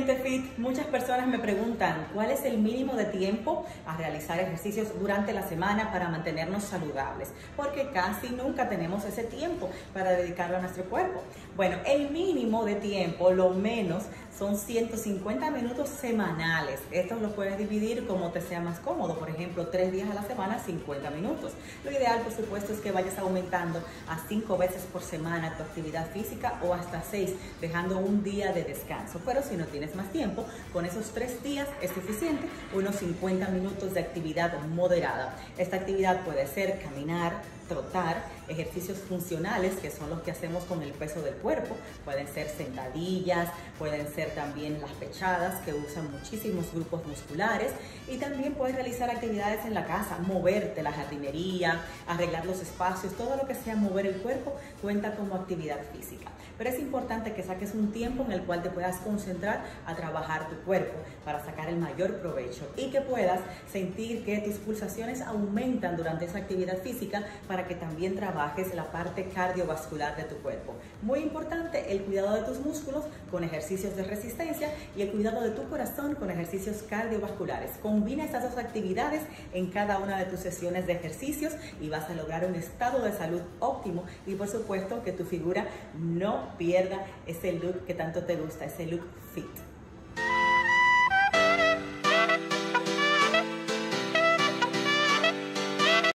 Mente Fit, muchas personas me preguntan cuál es el mínimo de tiempo a realizar ejercicios durante la semana para mantenernos saludables, porque casi nunca tenemos ese tiempo para dedicarlo a nuestro cuerpo. Bueno, el mínimo de tiempo, lo menos, son 150 minutos semanales. Estos los puedes dividir como te sea más cómodo, por ejemplo, 3 días a la semana, 50 minutos. Lo ideal, por supuesto, es que vayas aumentando a 5 veces por semana tu actividad física o hasta 6, dejando un día de descanso. Pero si no tienes más tiempo, con esos 3 días es suficiente, unos 50 minutos de actividad moderada. Esta actividad puede ser caminar, trotar, ejercicios funcionales, que son los que hacemos con el peso del cuerpo, pueden ser sentadillas, pueden ser también las pechadas que usan muchísimos grupos musculares, y también puedes realizar actividades en la casa, moverte, la jardinería, arreglar los espacios, todo lo que sea mover el cuerpo cuenta como actividad física. Pero es importante que saques un tiempo en el cual te puedas concentrar a trabajar tu cuerpo para sacar el mayor provecho y que puedas sentir que tus pulsaciones aumentan durante esa actividad física para que también trabajes la parte cardiovascular de tu cuerpo. Muy importante el cuidado de tus músculos con ejercicios de resistencia y el cuidado de tu corazón con ejercicios cardiovasculares. Combina estas dos actividades en cada una de tus sesiones de ejercicios y vas a lograr un estado de salud óptimo y, por supuesto, que tu figura no pierda ese look que tanto te gusta, ese look fit.